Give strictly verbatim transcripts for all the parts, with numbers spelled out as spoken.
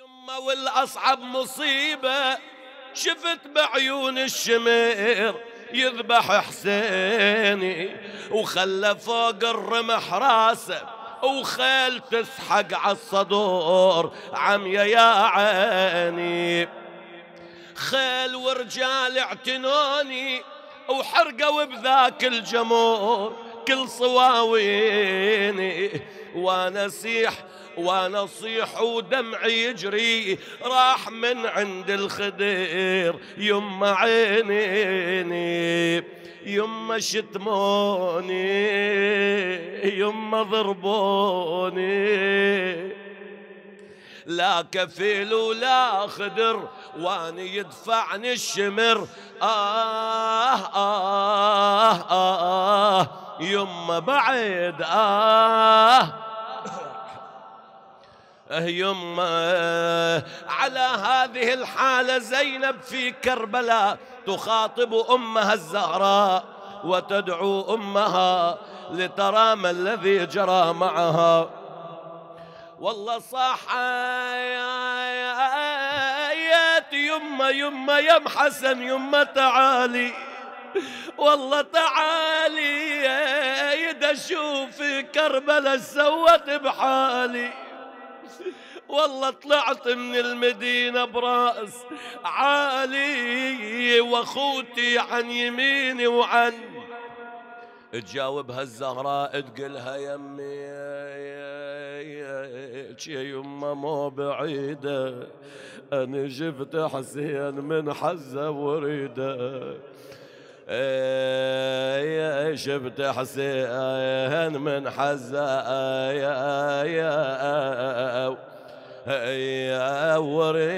يما والأصعب مصيبة شفت بعيون الشمير يذبح حسيني وخلى فوق الرمح راسه وخيل تسحق عالصدور عمية يا عيني. خيل ورجال اعتنوني وحرقوا بذاك الجمور كل صواويني وانا سيح وانا اصيح ودمعي يجري راح من عند الخدير يما عيني. يما شتموني يما ضربوني لا كفيل ولا خدر واني يدفعني الشمر آه آه آه, آه يما بعيد آه يما. على هذه الحالة زينب في كربلاء تخاطب أمها الزهراء وتدعو أمها لترى ما الذي جرى معها. والله صاح آيات يما يما يم حسن يما تعالي والله تعالي يد أشوف كربلاء سوت بحالي. والله طلعت من المدينة برأس عالي واخوتي عن يميني وعن تجاوبها الزهراء تقلها يمي يا يما مو بعيدة أنا شفت حسين من حزة وريدة يا شفت حسين من حزة يا يا يا وريدة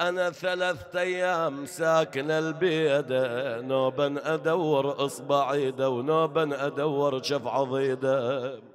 أنا ثلاثة أيام ساكنة البيدة نوبا أدور إصبعيدة ونوبا أدور شف عضيدة.